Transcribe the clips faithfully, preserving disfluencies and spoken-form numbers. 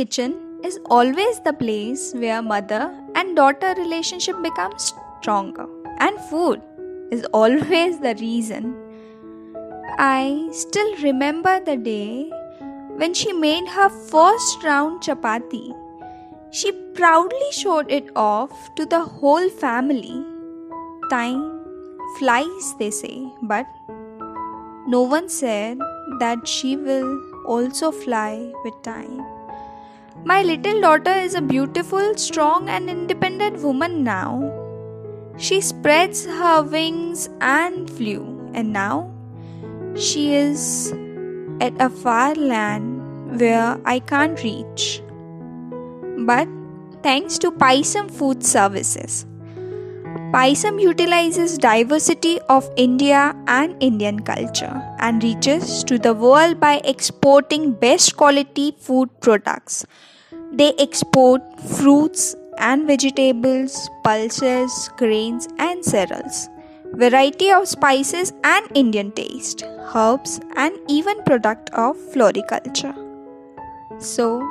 kitchen is always the place where mother and daughter relationship becomes stronger, and food is always the reason. I still remember the day when she made her first round chapati. She proudly showed it off to the whole family. Time flies, they say, but no one said that she will also fly with time. My little daughter is a beautiful, strong and independent woman now. She spreads her wings and flew, and now she is at a far land where I can't reach. But thanks to Pisum Food Services, Pisum utilizes diversity of India and Indian culture and reaches to the world by exporting best quality food products. They export fruits and vegetables, pulses, grains and cereals, variety of spices and Indian taste, herbs and even product of floriculture. So,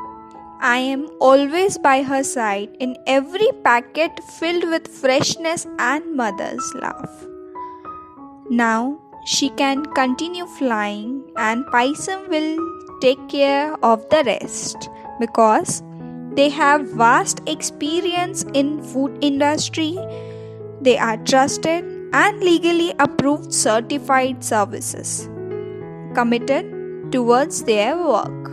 I am always by her side in every packet filled with freshness and mother's love. Now, she can continue flying and Pisum will take care of the rest because they have vast experience in food industry. They are trusted and legally approved certified services committed towards their work.